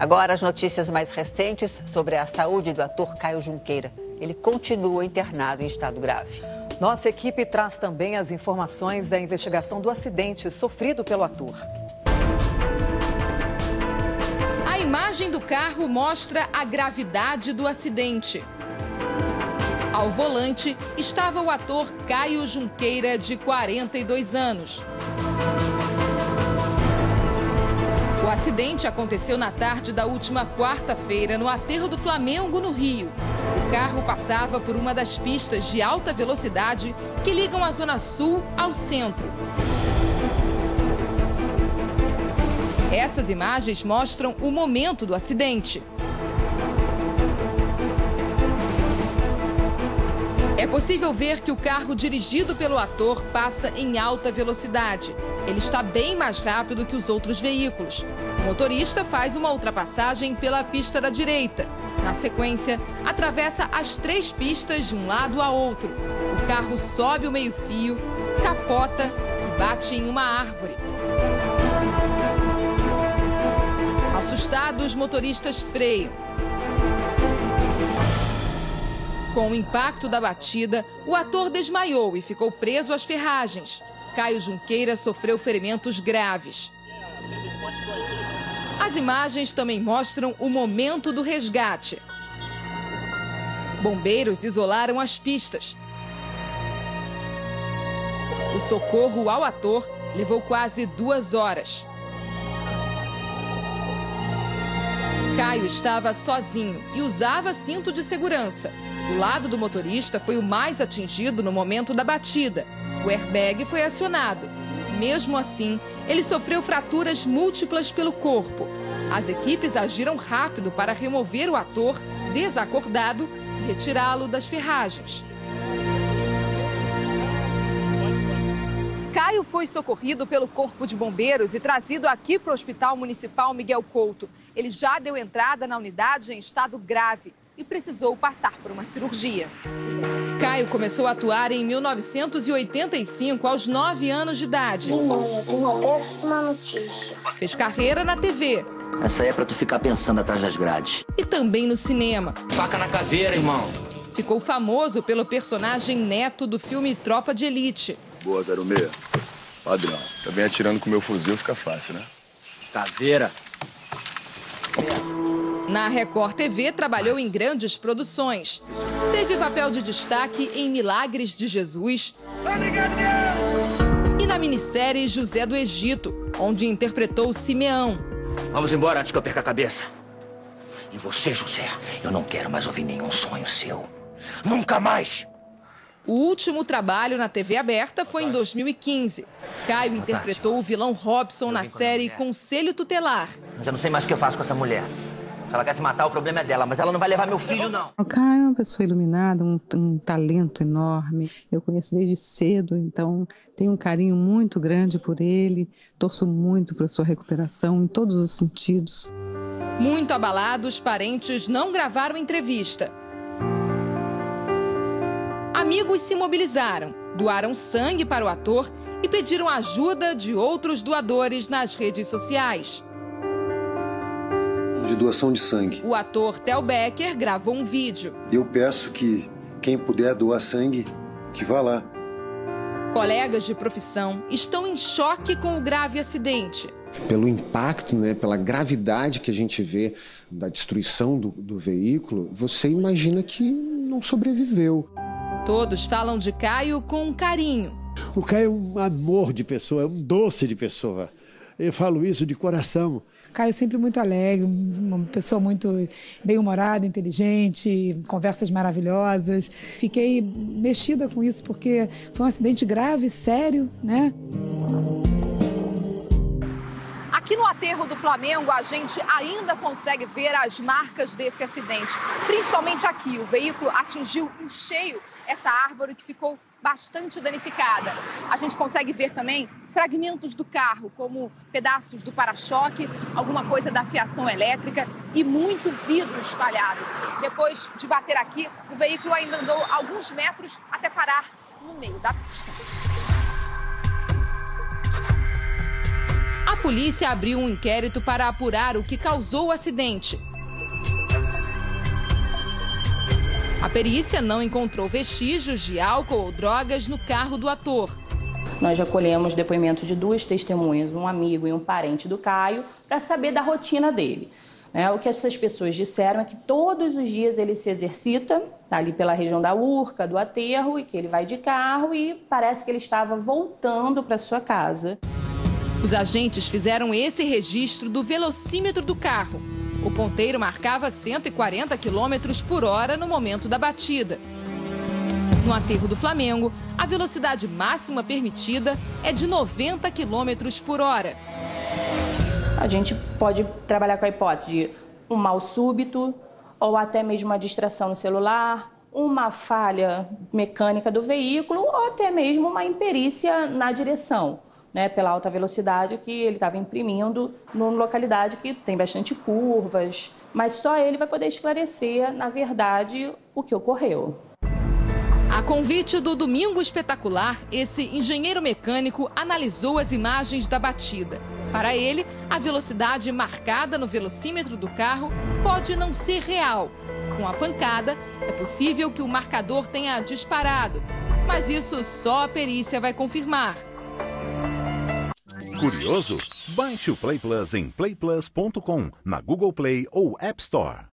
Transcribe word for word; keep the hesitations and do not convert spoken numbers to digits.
Agora as notícias mais recentes sobre a saúde do ator Caio Junqueira. Ele continua internado em estado grave. Nossa equipe traz também as informações da investigação do acidente sofrido pelo ator. A imagem do carro mostra a gravidade do acidente. Ao volante estava o ator Caio Junqueira, de quarenta e dois anos. O acidente aconteceu na tarde da última quarta-feira no Aterro do Flamengo, no Rio. O carro passava por uma das pistas de alta velocidade que ligam a Zona Sul ao centro. Essas imagens mostram o momento do acidente. É possível ver que o carro dirigido pelo ator passa em alta velocidade. Ele está bem mais rápido que os outros veículos. O motorista faz uma ultrapassagem pela pista da direita. Na sequência, atravessa as três pistas de um lado a outro. O carro sobe o meio-fio, capota e bate em uma árvore. Assustados, os motoristas freiam. Com o impacto da batida, o ator desmaiou e ficou preso às ferragens. Caio Junqueira sofreu ferimentos graves. As imagens também mostram o momento do resgate. Bombeiros isolaram as pistas. O socorro ao ator levou quase duas horas. Caio estava sozinho e usava cinto de segurança. O lado do motorista foi o mais atingido no momento da batida. O airbag foi acionado. Mesmo assim, ele sofreu fraturas múltiplas pelo corpo. As equipes agiram rápido para remover o ator, desacordado, e retirá-lo das ferragens. Caio foi socorrido pelo Corpo de Bombeiros e trazido aqui para o Hospital Municipal Miguel Couto. Ele já deu entrada na unidade em estado grave e precisou passar por uma cirurgia. Caio começou a atuar em mil novecentos e oitenta e cinco, aos nove anos de idade. Eu tenho até uma notícia. Fez carreira na T V. Essa aí é pra tu ficar pensando atrás das grades. E também no cinema. Faca na caveira, irmão. Ficou famoso pelo personagem Neto do filme Tropa de Elite. Boa, zero seis. Padrão, também atirando com meu fuzil fica fácil, né? Caveira. Na Record T V, trabalhou em grandes produções. Teve papel de destaque em Milagres de Jesus e na minissérie José do Egito, onde interpretou Simeão. Vamos embora antes que eu perca a cabeça. E você, José, eu não quero mais ouvir nenhum sonho seu. Nunca mais! O último trabalho na T V aberta foi em dois mil e quinze. Caio interpretou o vilão Robson na série Conselho Tutelar. Eu já não sei mais o que eu faço com essa mulher. Se ela quer se matar, o problema é dela, mas ela não vai levar meu filho, não. O Caio é uma pessoa iluminada, um, um talento enorme. Eu conheço desde cedo, então tenho um carinho muito grande por ele. Torço muito para sua recuperação, em todos os sentidos. Muito abalados, os parentes não gravaram entrevista. Amigos se mobilizaram, doaram sangue para o ator e pediram ajuda de outros doadores nas redes sociais. De doação de sangue. O ator Thel Becker gravou um vídeo. Eu peço que quem puder doar sangue, que vá lá. Colegas de profissão estão em choque com o grave acidente. Pelo impacto, né, pela gravidade que a gente vê da destruição do, do veículo, você imagina que não sobreviveu. Todos falam de Caio com carinho. O Caio é um amor de pessoa, é um doce de pessoa. Eu falo isso de coração. Caio sempre muito alegre, uma pessoa muito bem-humorada, inteligente, conversas maravilhosas. Fiquei mexida com isso porque foi um acidente grave, sério, né? Aqui no Aterro do Flamengo, a gente ainda consegue ver as marcas desse acidente. Principalmente aqui, o veículo atingiu em cheio essa árvore que ficou bastante danificada. A gente consegue ver também fragmentos do carro, como pedaços do para-choque, alguma coisa da fiação elétrica e muito vidro espalhado. Depois de bater aqui, o veículo ainda andou alguns metros até parar no meio da pista. A polícia abriu um inquérito para apurar o que causou o acidente. A perícia não encontrou vestígios de álcool ou drogas no carro do ator. Nós já colhemos depoimento de duas testemunhas, um amigo e um parente do Caio, para saber da rotina dele. O que essas pessoas disseram é que todos os dias ele se exercita, tá ali pela região da Urca, do Aterro, e que ele vai de carro e parece que ele estava voltando para sua casa. Os agentes fizeram esse registro do velocímetro do carro. O ponteiro marcava cento e quarenta quilômetros por hora no momento da batida. No Aterro do Flamengo, a velocidade máxima permitida é de noventa quilômetros por hora. A gente pode trabalhar com a hipótese de um mal súbito ou até mesmo uma distração no celular, uma falha mecânica do veículo ou até mesmo uma imperícia na direção, né, pela alta velocidade que ele estava imprimindo numa localidade que tem bastante curvas, mas só ele vai poder esclarecer, na verdade, o que ocorreu. A convite do Domingo Espetacular, esse engenheiro mecânico analisou as imagens da batida. Para ele, a velocidade marcada no velocímetro do carro pode não ser real. Com a pancada, é possível que o marcador tenha disparado, mas isso só a perícia vai confirmar. Curioso? Baixe o PlayPlus em playplus ponto com, na Google Play ou App Store.